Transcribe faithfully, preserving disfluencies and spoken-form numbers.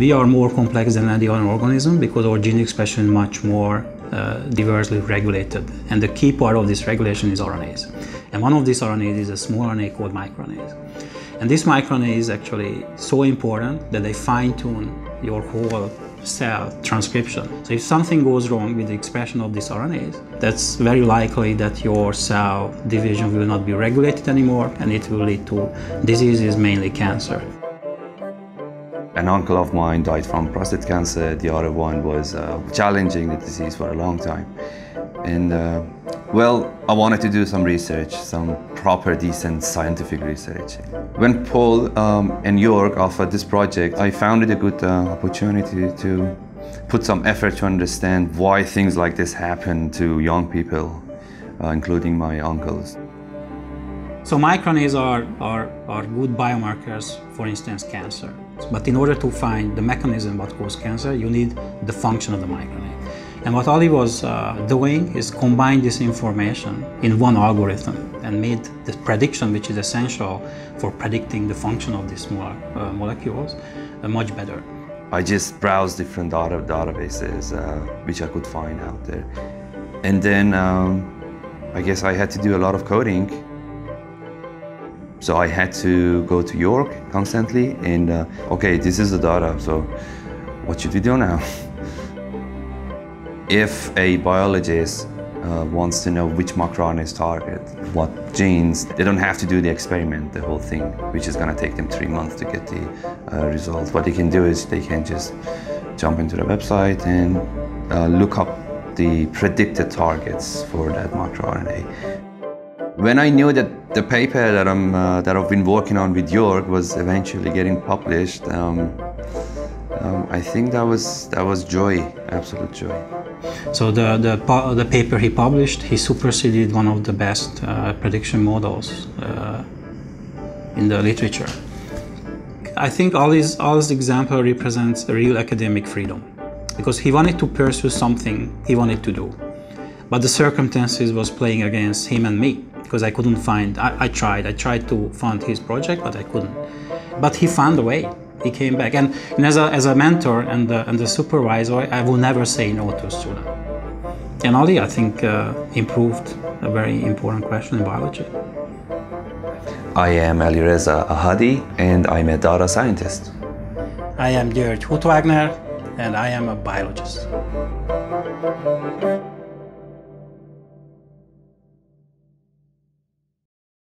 We are more complex than any other organism because our gene expression is much more uh, diversely regulated. And the key part of this regulation is R N As. And one of these R N As is a small R N A called microRNAs. And this microRNA is actually so important that they fine-tune your whole cell transcription. So if something goes wrong with the expression of these R N As, that's very likely that your cell division will not be regulated anymore, and it will lead to diseases, mainly cancer. An uncle of mine died from prostate cancer. The other one was uh, challenging the disease for a long time. And uh, well, I wanted to do some research, some proper, decent scientific research. When Paul um, and Jörg offered this project, I found it a good uh, opportunity to put some effort to understand why things like this happen to young people, uh, including my uncles. So microRNAs are, are, are good biomarkers, for instance, cancer. But in order to find the mechanism that causes cancer, you need the function of the microRNA. And what Ali was uh, doing is combine this information in one algorithm and made the prediction, which is essential for predicting the function of these mo uh, molecules, uh, much better. I just browsed different data databases, uh, which I could find out there. And then um, I guess I had to do a lot of coding. So I had to go to York constantly and, uh, okay, this is the data, so what should we do now? If a biologist uh, wants to know which microRNAs target, what genes, they don't have to do the experiment, the whole thing, which is gonna take them three months to get the uh, results. What they can do is they can just jump into the website and uh, look up the predicted targets for that microRNA. When I knew that the paper that, I'm, uh, that I've been working on with Jörg was eventually getting published, um, um, I think that was, that was joy, absolute joy. So the, the, the paper he published, he superseded one of the best uh, prediction models uh, in the literature. I think Ali's, Ali's example represents a real academic freedom, because he wanted to pursue something he wanted to do. But the circumstances was playing against him and me, because I couldn't find, I, I tried, I tried to fund his project, but I couldn't. But he found a way, he came back. And, and as, a, as a mentor and a, and a supervisor, I will never say no to a student. And Ali, I think, uh, improved a very important question in biology. I am Alireza Ahadi, and I'm a data scientist. I am George Hutvagner, and I am a biologist.